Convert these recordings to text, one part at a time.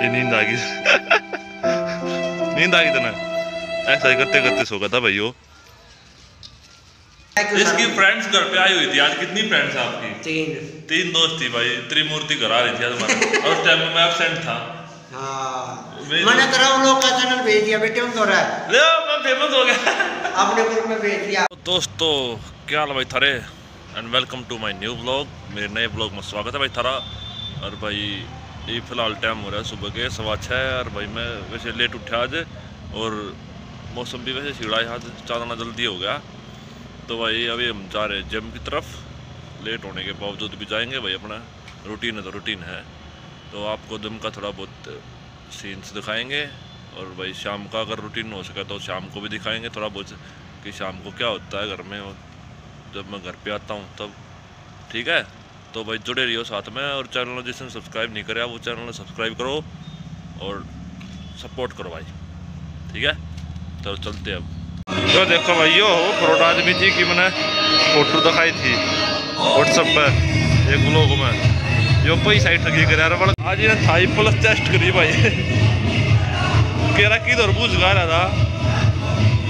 ये नींद आ गई नींद आ गई था ना। ऐसा ही करते करते सो गया था भाई वो। इसकी फ्रेंड्स घर पे आई हुई थी आज। कितनी फ्रेंड्स आपकी? तीन दोस्त थी भाई। त्रिमूर्ति घर आ रही थी आज। उस टाइम में मैं एब्सेंट था। मैंने करा उन लोगों का चैनल भेज दिया बेटे, उन दोरा ले मैं फेमस हो गया अपने ग्रुप में भेज दिया। दोस्तों क्या हाल भाई थारे, and welcome to my new blog. मेरे नए ब्लॉग में स्वागत है भाई थारा। और भाई ये फिलहाल टाइम हो रहा है सुबह के 6:15 है। और भाई मैं वैसे लेट उठा आज और मौसम भी वैसे छिड़ा है आज, चाँदना जल्दी हो गया। तो भाई अभी हम जा रहे हैं जिम की तरफ। लेट होने के बावजूद भी जाएंगे भाई, अपना रूटीन है तो रूटीन है। तो आपको जिम का थोड़ा बहुत सीन्स दिखाएंगे और भाई शाम का अगर रूटीन हो सका तो शाम को भी दिखाएंगे थोड़ा बहुत कि शाम को क्या होता है घर में, और जब मैं घर पे आता हूँ तब। ठीक है तो भाई जुड़े रहियो साथ में। और चैनल जिसने सब्सक्राइब नहीं कराया वो चैनल सब्सक्राइब करो और सपोर्ट करो भाई। ठीक है तो चलते अब। तो देखो भाई वो फ्रोड आदमी थी कि मैंने फोटो दिखाई थी व्हाट्सएप पे एक ब्लॉग में। यो पई साइड लगी कर आज ये थाई प्लस टेस्ट करी भाई केरा की तो बुझ गा रहा था।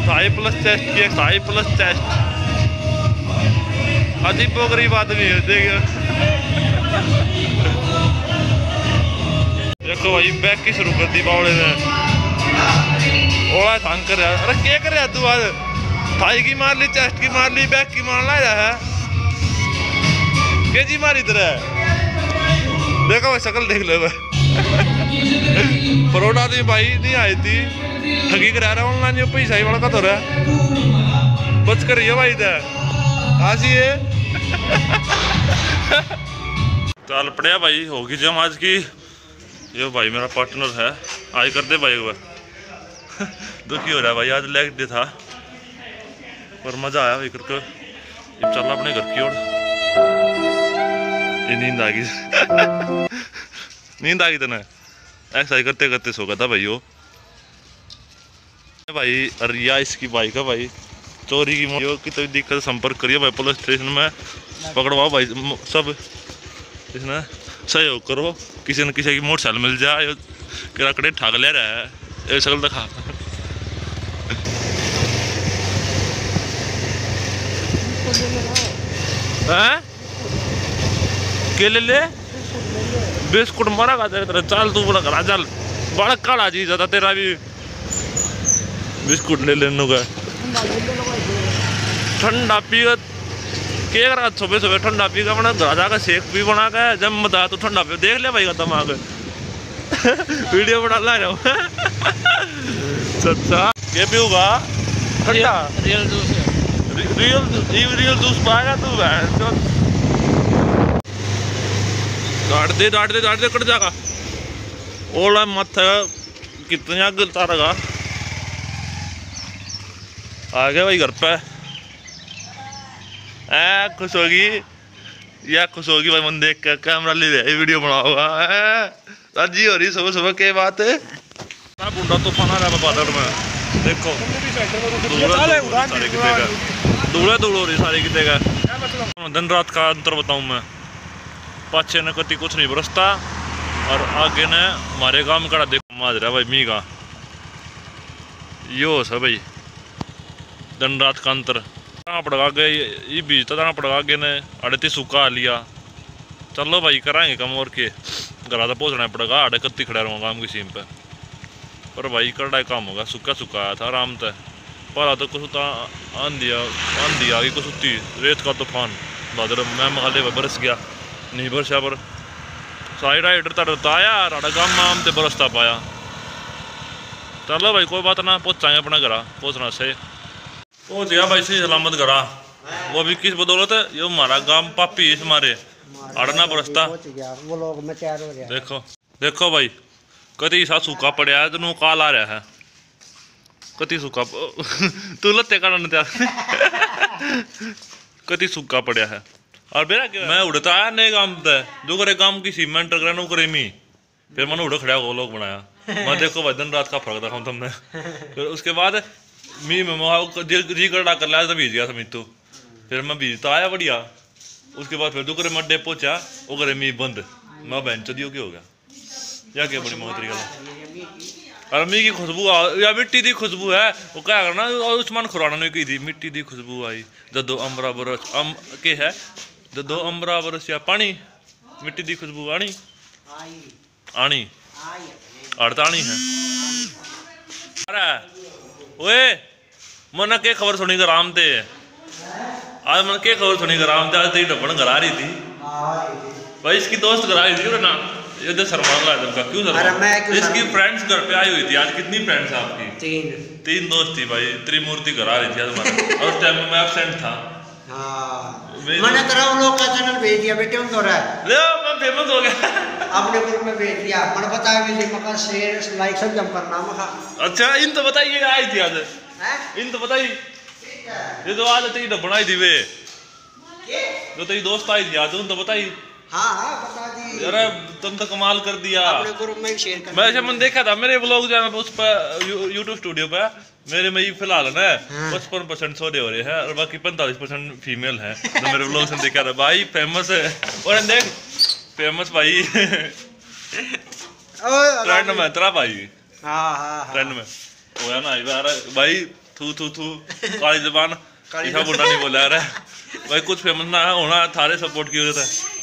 थाई प्लस टेस्ट किया, थाई प्लस टेस्ट। अजीबो गरीब आदमी है देख। देखो भाई बैक की शुरू कर दी बावड़े ने। ओला तंग कर रहा। अरे क्या कर रहा तू आज? थाई की मार ली, चेस्ट की मार ली, बैक की मारना है के जी मारी तरह। देखो भाई शक्ल देख लो परोड़ा थी भाई नहीं आई थी। ठगी करा रहा ऑनलाइन जो पैसा ही बड़ा तो रहा बच कर ये भाई था आज ये चाल पड़े भाई। होगी जम आज की। ये भाई मेरा पार्टनर है। आई कर दे भाई एक बार। दुखी हो रहा है भाई आज लेग डे था पर मज़ा आया भाई करके। चल अपने घर की ओर। ये नींद आ गई नींद आ गई तना। एक्सरसाइज करते करते सो गया था भाई वो भाई। अरिया इसकी बाइक है भाई चोरी की। तो दिक्कत संपर्क करिए भाई पुलिस स्टेशन में पकड़वाओ भाई सब। इसने सहयोग करो किसी न किसी की मोटरसाइकिल मिल जाए। किराकड़े ठग ले रहा है ये शक्ल दिखा। केले ले बिस्कुट मारा का तेरे तरह। चल तू बोला करा चल बड़ा काला जी ज्यादा तेरा भी। बिस्कुट ले लेने का ठंडा पियो के करा सुबह सुबह ठंडा पी का बना दादा का शेक भी बना का जब मदा तो ठंडा पी देख ले भाई का दिमाग वीडियो बना ला रहा हूँ सच्चा के पीऊगा ठंडा रियल जूस रियल जूस पाएगा तू तो। डांट दे कट जाएगा ओला मत कितना गिरता रहेगा। आ गया भाई घर पे। खुश होगी या खुश होगी भाई मन देख कर कैमरा ले रहा है वीडियो बनाओगा। अजी हो रही सुबह सुबह के बात है बुंडा तूफान आ रहा है बादल में। देखो धूल धूल हो रही सारी कितने का। दिन रात का अंतर बताऊं मैं। पाछे ने कति कुछ नहीं बरसता और आगे ने हमारे गांव का देखो माज रहा भाई मी का। यो सब भाई दिन रात का अंतर पड़गा गए ये बीज तो पड़गा गए ने अड़े सूखा आ लिया। चलो भाई कराएंगे कम और के गला तो पहुँचना पड़ेगा। अड़े कत्ती खड़ा रहूँगा आम की सीम पर भाई कड़ा काम होगा। सूखा आया था आराम से पर तो कुछ आंधी आ गई कुछ उती रेत का तूफान बादल मैं मकाले बरस गया नहीं बरसा पर साइड राइडर तो डरता आया अड़ा गाँव में आम तो बरसता पाया। चलो भाई कोई बात ना पहुँचाएंगे अपना गला पहुँचना से वो दिया भाई सही सलामत करा। वो भी किस बदौलत है ये हमारा गांव पापी है हमारे अड़ना बरसता। देखो देखो भाई कति सा सूखा पड़ा है तेन काल आ रहा है कति सूखा तू लत्ते काटन कति सूखा पड़ा है। और बेरा क्या मैं उड़ता आया नहीं गांव पे जो करे गांव की सीमेंट टकरा नो करे मी फिर मैंने उड़ खड़ा वो लोग बनाया। मैं देखो भाई दिन रात का फर्क रखा तुमने। फिर उसके बाद मी में जी कड़ा कर लिया तो भीज गया समी तो फिर मैं भीजता आया बढ़िया। उसके बाद फिर दूकर मड्डे पहुंचा वो करे मी बंद मैं बेंच दी हो गया या के बड़ी मोहतरी गल अरमी की खुशबू आ या मिट्टी दी खुशबू है वो क्या करना उस्मान खुराना ने की थी मिट्टी दी खुशबू आई जदो अमरा बरस अम के है जदो अमरा बरस या पानी मिट्टी दी खुशबू आनी आनी अड़तानी है अरे ओए मन के खबर सुनी राम ते आज मन के खबर सुनी राम ते आज तेरी डब्बन करा रही थी भाई इसकी दोस्त करा रही थी ना ये तो शर्माने लगा तुमका क्यों शर्मा इसकी फ्रेंड्स घर पे आई हुई थी आज कितनी फ्रेंड्स आपकी तीन दोस्त थी भाई त्रिमूर्ति करा रही थी आज हमारे और उस टाइम में मैं एब्सेंट था मैंने तेरा उन लोग का चैनल भेज दिया बेटे उन दोरा ले मैं फेमस हो गया अपने ग्रुप में भेज दिया मन बताया मुझे मकर शेयर लाइक सब जम करना मखा अच्छा इन तो बताइए आई थी आज इन तो बताई ये तो आज तेरी बनाई दी वे जो तेरी दोस्त आई थी आज उन तो बताई हाँ हाँ बता दी अरे तुम तो कमाल कर दिया अपने ग्रुप में शेयर कर मैं मैंने देखा था मेरे ब्लॉग जो है उस पर यूट्यूब स्टूडियो पे मेरे में फिलहाल है ना 55% सौदे हो रहे हैं और बाकी 45% फीमेल है तो मेरे ब्लॉग से देखा था भाई फेमस है और देख फेमस भाई ट्रेंड में तेरा भाई ट्रेंड में होया ना भाई थू थू थू काली जबान ऐसा बोलना नहीं बोला यार भाई कुछ फेमस ना होना थारे सपोर्ट की जरूरत है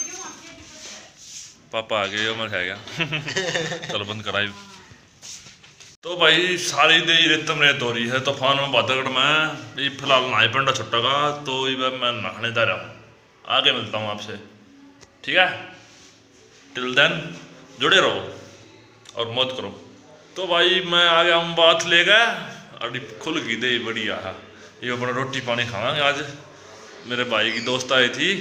पापा आ गए उम्र है क्या चलो बंद कराई तो भाई सारी दे रेतम रेत हो रही है तूफान में बादल में ये फिलहाल नहाई पंडा छुट्टा का तो ये मैं नहाने जा रहा हूँ आगे मिलता हूँ आपसे ठीक है टिल देन जुड़े रहो और मौत करो तो भाई मैं आ गया हूँ बात ले गया और खुल गई दे बढ़िया है ये अपना रोटी पानी खाएंगे आज मेरे भाई की दोस्त आई थी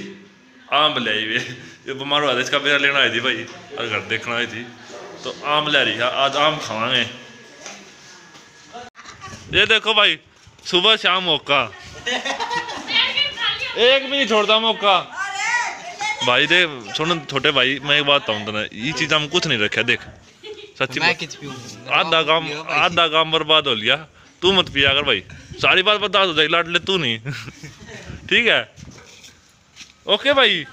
आम ले आई वे ये बीमार हुआ था इसका बेरा लेना आई थी भाई और घर देखना आई थी तो आम ले रही है आज आम खाएंगे ये देखो भाई सुबह शाम मौका एक भी नहीं छोड़ता मौका भाई देख सुन छोटे भाई मैं एक बात बताऊँ तुम्हें ये चीज़ हम कुछ नहीं रखे देख सच्ची आधा काम बर्बाद हो लिया तू मत पिया कर भाई सारी बात बता दो लाट ले तू नहीं ठीक है ओके भाई।